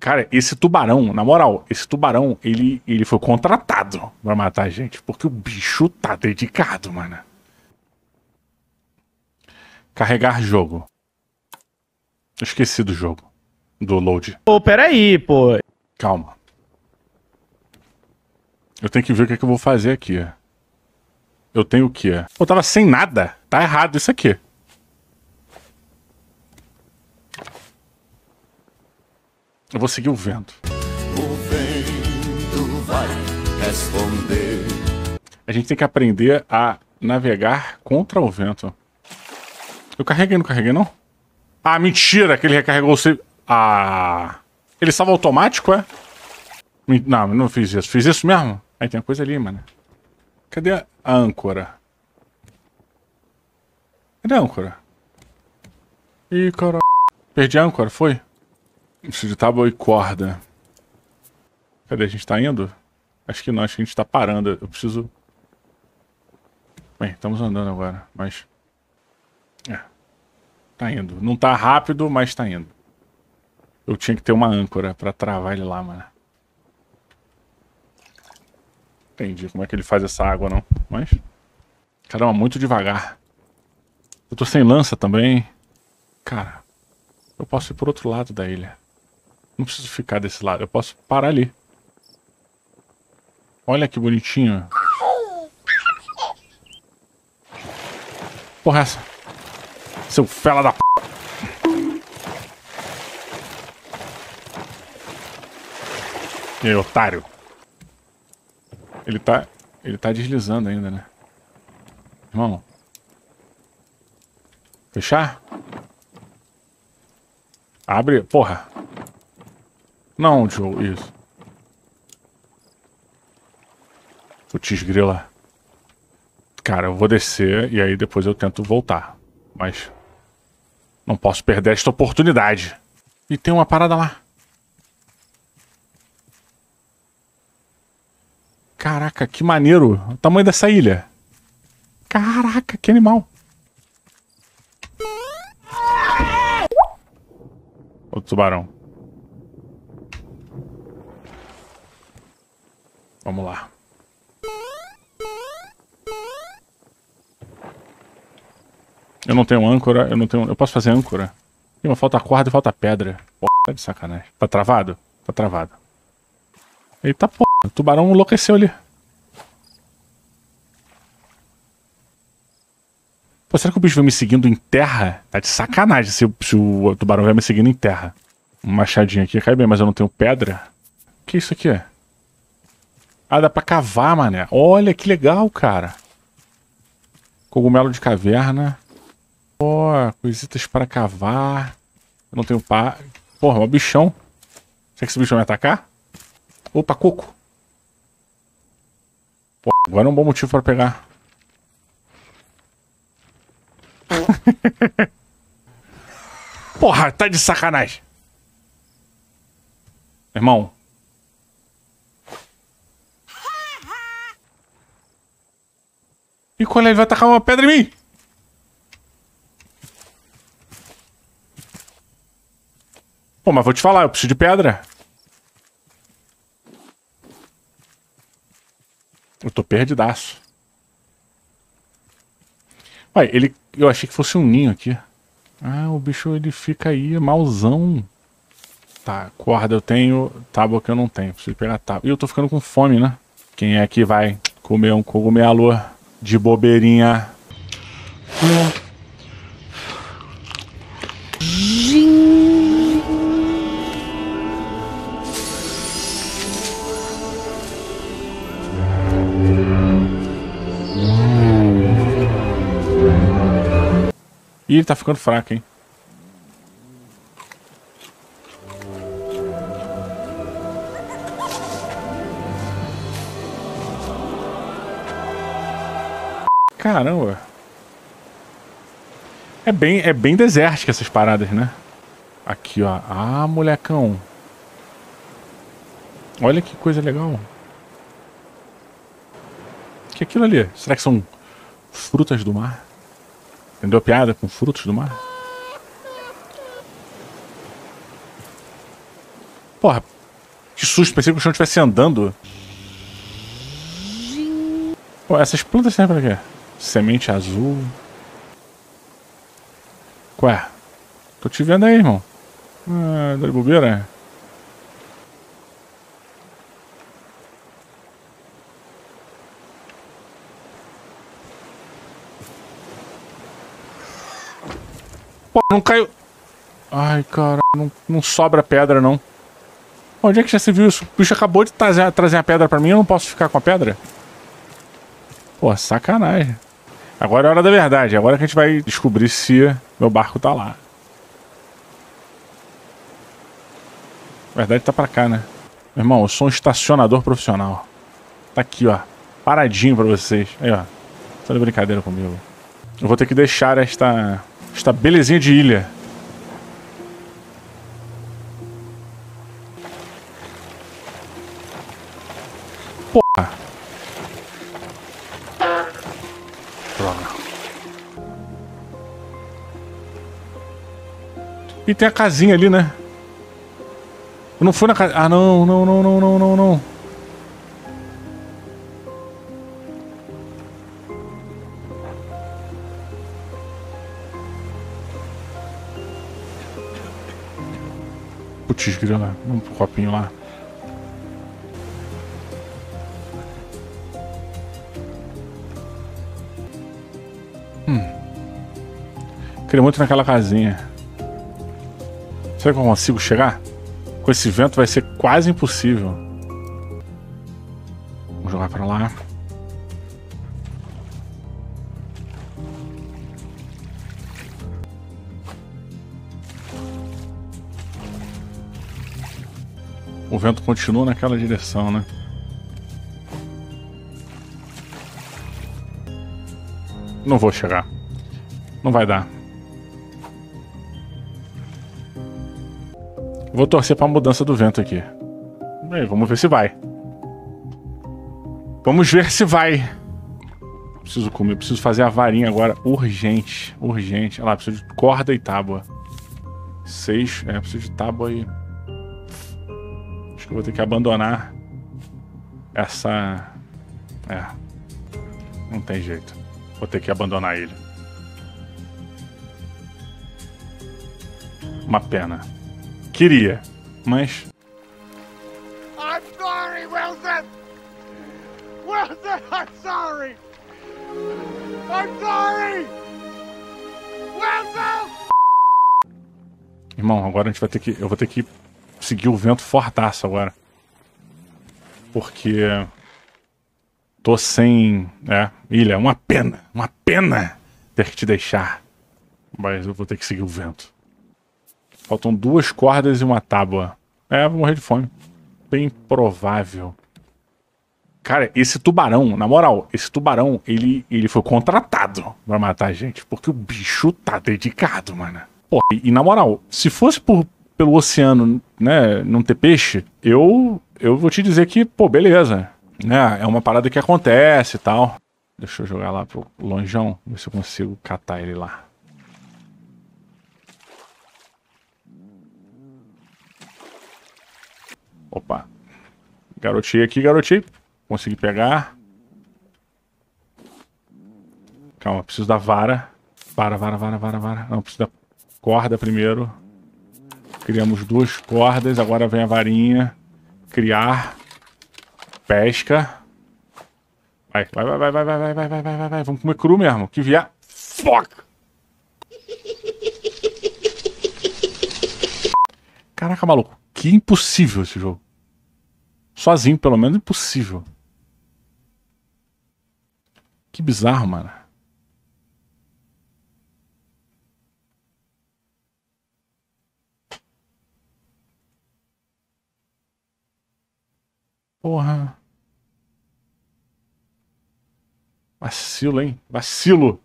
Cara, esse tubarão, na moral, esse tubarão, ele foi contratado pra matar a gente, porque o bicho tá dedicado, mano. Carregar jogo. Eu esqueci do jogo. Do load. Pô, peraí, pô. Calma. Eu tenho que ver o que é que eu vou fazer aqui. Eu tenho o quê? Pô, tava sem nada. Tá errado isso aqui. Eu vou seguir o vento. O vento vai responder. A gente tem que aprender a navegar contra o vento. Eu carreguei, não carreguei, não? Ah, mentira que ele recarregou o save. Ah... Ele salva automático, é? Não, não fiz isso. Fiz isso mesmo? Aí tem uma coisa ali, mano. Cadê a âncora? Cadê a âncora? Ih, caralho. Perdi a âncora, foi? Preciso de tábua e corda. Cadê? A gente tá indo? Acho que não, acho que a gente tá parando. Eu preciso... Bem, estamos andando agora, mas... É. Tá indo. Não tá rápido, mas tá indo. Eu tinha que ter uma âncora pra travar ele lá, mano. Entendi como é que ele faz essa água, não. Mas... Caramba, muito devagar. Eu tô sem lança também. Cara, eu posso ir pro outro lado da ilha. Não preciso ficar desse lado. Eu posso parar ali. Olha que bonitinho. Porra, essa... Seu fela da p... E aí, otário? Ele tá deslizando ainda, né? Irmão. Fechar? Abre, porra. Não, Joe, isso. Putz, grila. Cara, eu vou descer e aí depois eu tento voltar. Mas... Não posso perder esta oportunidade. E tem uma parada lá. Caraca, que maneiro. O tamanho dessa ilha. Caraca, que animal. Outro tubarão. Vamos lá. Eu não tenho âncora, eu não tenho... Eu posso fazer âncora? Ih, mas falta corda e falta pedra. Porra, tá de sacanagem. Tá travado? Tá travado. Eita porra, o tubarão enlouqueceu ali. Pô, será que o bicho vai me seguindo em terra? Tá de sacanagem se o tubarão vai me seguindo em terra. Um machadinho aqui cai bem, mas eu não tenho pedra. O que é isso aqui? Ah, dá pra cavar, mané. Olha, que legal, cara. Cogumelo de caverna. Pô, coisitas para cavar. Eu não tenho pá. Porra, é um bichão. Será que esse bichão vai atacar? Opa, coco. Pô, agora é um bom motivo para pegar. Porra, tá de sacanagem. Irmão. E qual é? Ele vai tacar uma pedra em mim? Pô, mas vou te falar, eu preciso de pedra. Eu tô perdidaço. Ué, ele... Eu achei que fosse um ninho aqui. Ah, o bicho, ele fica aí, mauzão. Tá, corda eu tenho, tábua que eu não tenho. Preciso pegar tábua. E eu tô ficando com fome, né? Quem é que vai comer um cogumelo de bobeirinha? Ih, ele tá ficando fraco, hein? Caramba. É bem desértica essas paradas, né? Aqui, ó. Ah, molecão. Olha que coisa legal. O que é aquilo ali? Será que são frutas do mar? Entendeu a piada com frutos do mar? Porra, que susto, pensei que o chão estivesse andando. Pô, essas plantas servem pra quê? Semente azul. Ué, tô te vendo aí, irmão. Ah, dá de bobeira. Pô, não caiu. Ai, cara, não sobra pedra, não. Onde é que já se viu isso? O bicho acabou de trazer a pedra pra mim, eu não posso ficar com a pedra? Pô, sacanagem. Agora é a hora da verdade, agora que a gente vai descobrir se meu barco tá lá. Na verdade tá pra cá, né? Meu irmão, eu sou um estacionador profissional. Tá aqui, ó, paradinho pra vocês. Aí, ó, tá de brincadeira comigo. Eu vou ter que deixar esta belezinha de ilha. Porra! E tem a casinha ali, né? Eu não fui na casa... Ah, não. Putz, grila. Vamos pro copinho lá. Queria muito naquela casinha. Será que eu consigo chegar? Com esse vento vai ser quase impossível. Vamos jogar pra lá. O vento continua naquela direção, né? Não vou chegar. Não vai dar. Vou torcer pra mudança do vento aqui. Bem, vamos ver se vai. Vamos ver se vai. Preciso comer, preciso fazer a varinha agora. Urgente, urgente. Olha lá, preciso de corda e tábua. 6, é, preciso de tábua e... Acho que eu vou ter que abandonar essa... É. Não tem jeito. Vou ter que abandonar ele. Uma pena. Queria, mas... I'm sorry, Wilson! Wilson, I'm sorry! I'm sorry! Wilson! Irmão, agora a gente vai ter que... Eu vou ter que seguir o vento fortaço agora. Porque... Tô sem... É, ilha, uma pena! Uma pena ter que te deixar. Mas eu vou ter que seguir o vento. Faltam 2 cordas e uma tábua. É, vou morrer de fome. Bem provável. Cara, esse tubarão, na moral, esse tubarão, ele foi contratado pra matar a gente. Porque o bicho tá dedicado, mano. Pô, e na moral, se fosse pelo oceano, né, não ter peixe, eu vou te dizer que, pô, beleza. Né, é uma parada que acontece e tal. Deixa eu jogar lá pro lonjão, ver se eu consigo catar ele lá. Opa, garotei aqui, garotei. Consegui pegar. Calma, preciso da vara. Vara. Não, preciso da corda primeiro. Criamos 2 cordas, agora vem a varinha. Criar. Pesca. Vai. Vamos comer cru mesmo, que vier. Fuck! Caraca, maluco. Que impossível esse jogo. Sozinho, pelo menos, impossível. Que bizarro, mano. Porra. Vacilo, hein? Vacilo.